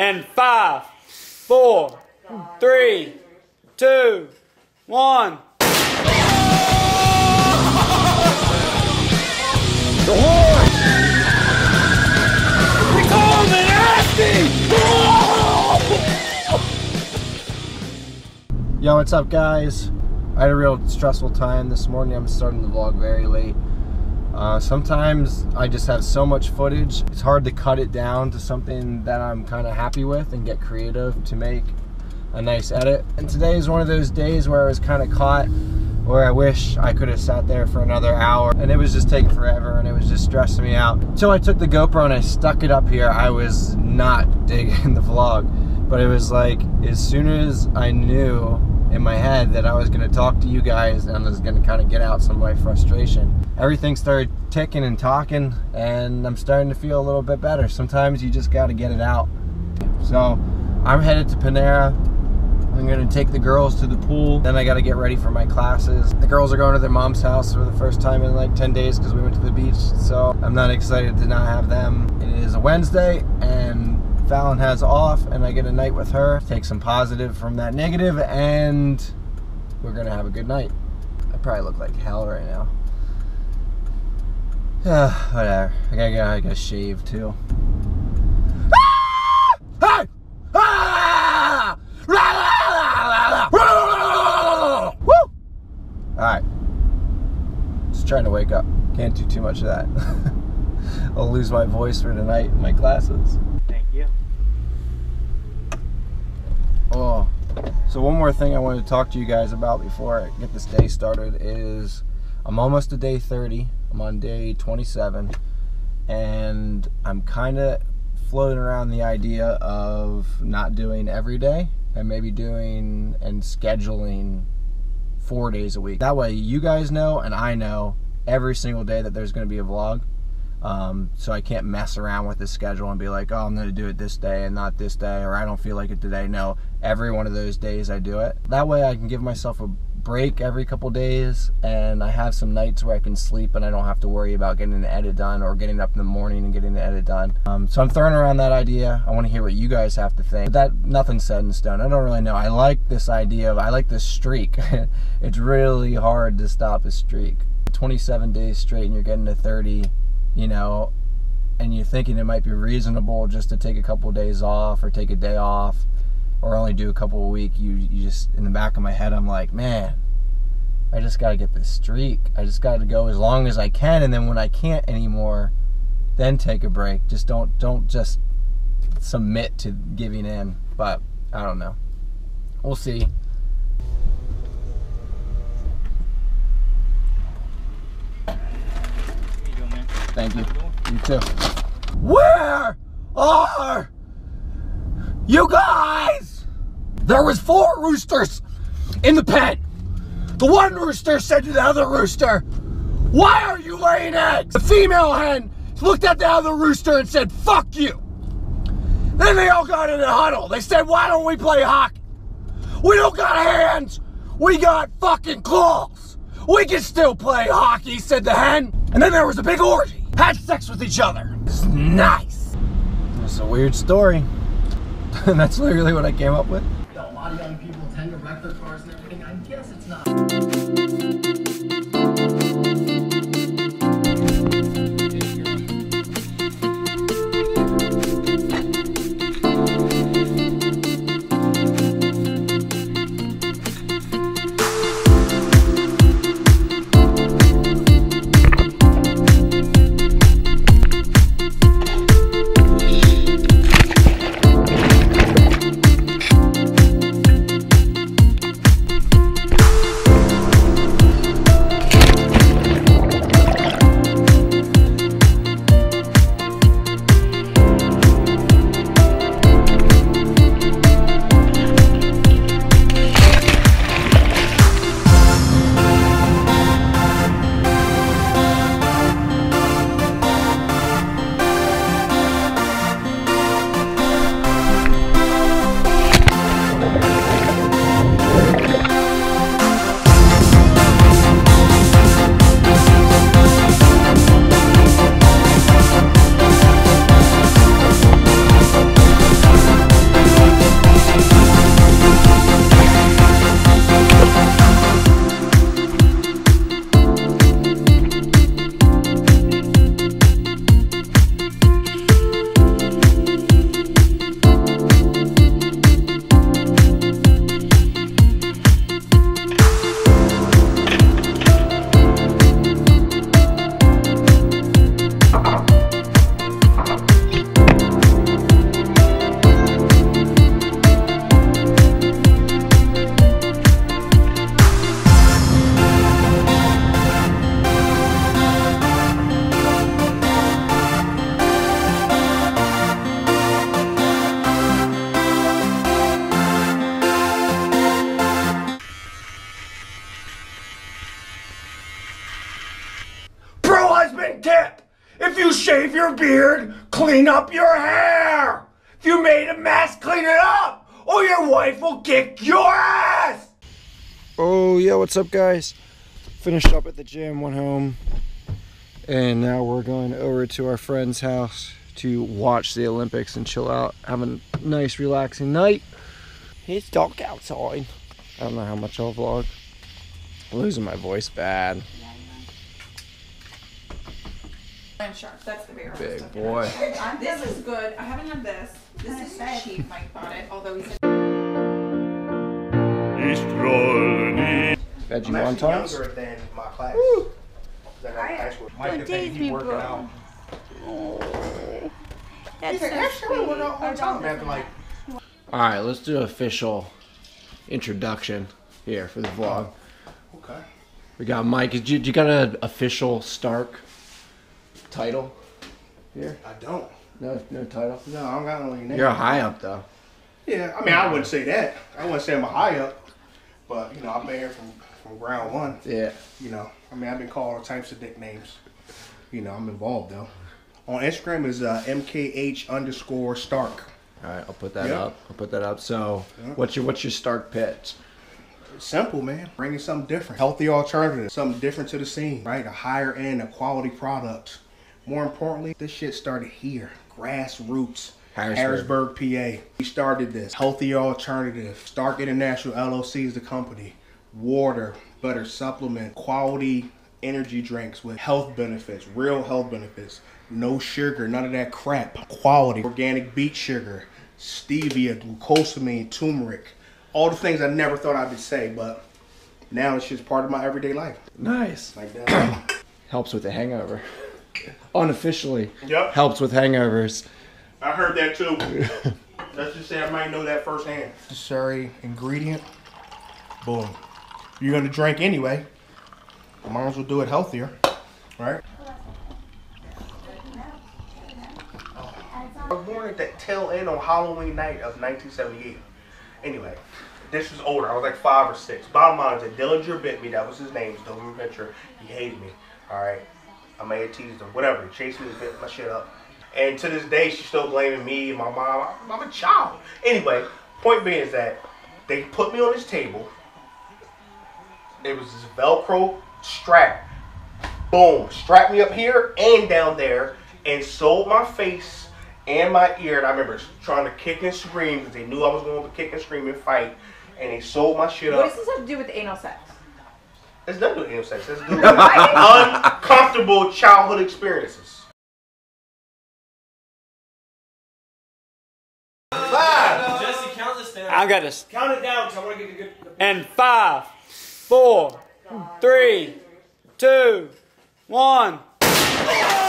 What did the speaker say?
And 5, 4, 3, 2, 1. The horse! We call him the Nasty! Yo, what's up, guys? I had a real stressful time this morning. I'm starting the vlog very late. Sometimes I just have so much footage, it's hard to cut it down to something that I'm kind of happy with and get creative to make a nice edit. And today is one of those days where I was kind of caught where I wish I could have sat there for another hour, and it was just taking forever and it was just stressing me out. Until I took the GoPro and I stuck it up here, I was not digging the vlog. But it was like, as soon as I knew in my head that I was gonna talk to you guys and I was gonna kind of get out some of my frustration, everything started ticking and talking, and I'm starting to feel a little bit better. Sometimes you just gotta get it out. So I'm headed to Panera. I'm gonna take the girls to the pool, then I gotta get ready for my classes. The girls are going to their mom's house for the first time in like 10 days because we went to the beach, so I'm not excited to not have them. It is a Wednesday and Fallon has off, and I get a night with her, take some positive from that negative, and we're gonna have a good night. I probably look like hell right now. Whatever. I gotta shave too. Alright. Just trying to wake up. Can't do too much of that. I'll lose my voice for tonight in my classes. Thank you. Oh, so one more thing I wanted to talk to you guys about before I get this day started is I'm almost to day 30. I'm on day 27, and I'm kind of floating around the idea of not doing every day and maybe doing and scheduling 4 days a week. That way you guys know and I know every single day that there's going to be a vlog. So I can't mess around with the schedule and be like, oh, I'm going to do it this day and not this day, or I don't feel like it today. No, every one of those days I do it. That way I can give myself a break every couple days, and I have some nights where I can sleep and I don't have to worry about getting the edit done or getting up in the morning and getting the edit done. So I'm throwing around that idea. I want to hear what you guys have to think. That nothing's set in stone. I don't really know. I like this idea of, I like this streak. It's really hard to stop a streak. 27 days straight and you're getting to 30. You know, and you're thinking it might be reasonable just to take a couple of days off or take a day off or only do a couple a week. You just, in the back of my head, I'm like, man, I just got to get this streak. I just got to go as long as I can, and then when I can't anymore, then take a break. Just don't just submit to giving in. But I don't know. We'll see. Thank you. You too. Where are you guys? There was 4 roosters in the pen. The one rooster said to the other rooster, why are you laying eggs? The female hen looked at the other rooster and said, fuck you. Then they all got in a huddle. They said, why don't we play hockey? We don't got hands. We got fucking claws. We can still play hockey, said the hen. And then there was a big orgy. Had sex with each other. It's nice. It's a weird story. And that's literally what I came up with. A lot of young people tend to wreck their cars and everything. I guess it's not. shave your beard, clean up your hair. If you made a mess, clean it up, or your wife will kick your ass. Oh yeah, what's up guys? Finished up at the gym, went home, and now we're going over to our friend's house to watch the Olympics and chill out, have a nice relaxing night. It's dark outside. I don't know how much I'll vlog. I'm losing my voice bad. I'm sharp. That's the beer. Big boy. This is good. I haven't had this. This is cheap. Mike bought it, although he's veggie wontons. Younger than my class. Than I high school. Mike, if you working out. Oh. That's so all right, let's do an official introduction here for the vlog. Okay. We got Mike. Do you got an official Stark title here? I don't. No title. No, I don't got no name. You're high up though. Yeah, I mean, I wouldn't say that. I wouldn't say I'm a high up, but you know, I've been here from ground one. Yeah. You know, I mean, I've been called all types of nicknames. You know, I'm involved though. On Instagram is mkh_stark. All right, I'll put that up. I'll put that up. So, what's your Stark pitch? Simple, man. Bringing something different, healthy alternative, something different to the scene, right? A higher end, a quality product. More importantly, this shit started here, grassroots, Harrisburg, PA. We started this healthy alternative. Stark International LLC is the company. Water, butter, supplement, quality energy drinks with health benefits, real health benefits. No sugar, none of that crap. Quality, organic beet sugar, stevia, glucosamine, turmeric. All the things I never thought I would say, but now it's just part of my everyday life. Nice. Like that. Helps with the hangover. Unofficially. Yep. Helps with hangovers. I heard that too. Let's just say I might know that firsthand. Necessary ingredient. Boom. You're going to drink anyway. Might as well do it healthier, right? I was born at that tail end on Halloween night of 1978. Anyway, this was older. I was like 5 or 6. Bottom line is that Dillinger bit me. That was his name. Dillinger Mitchell. He hated me. All right. I may have teased him. Whatever. He chased me and bit my shit up. And to this day, she's still blaming me and my mom. I'm a child. Anyway, point being is that they put me on this table. There was this Velcro strap. Boom. Strapped me up here and down there and sewed my face and my ear, and I remember trying to kick and scream because they knew I was going to kick and scream and fight, and they sold my shit up. What does this have to do with anal sex? It's nothing to do with anal sex. It's to do with uncomfortable childhood experiences. 5. Jesse, count this down. I got to count it down because I want to get the good. And 5, 4, 3, 2, 1.